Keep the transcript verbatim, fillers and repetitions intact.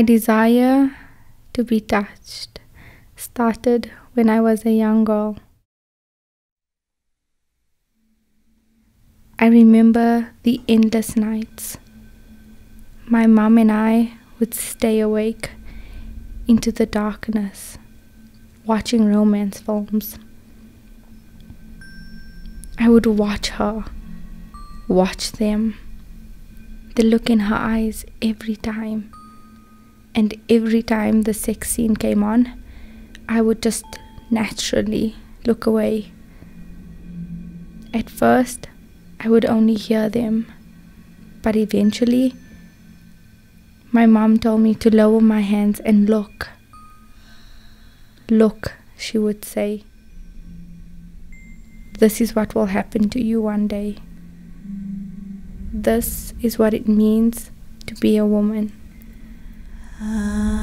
My desire to be touched started when I was a young girl. I remember the endless nights. My mum and I would stay awake into the darkness, watching romance films. I would watch her, watch them, the look in her eyes every time. And every time the sex scene came on, I would just naturally look away. At first, I would only hear them, but eventually, my mom told me to lower my hands and look. Look, she would say. This is what will happen to you one day. This is what it means to be a woman. Ah.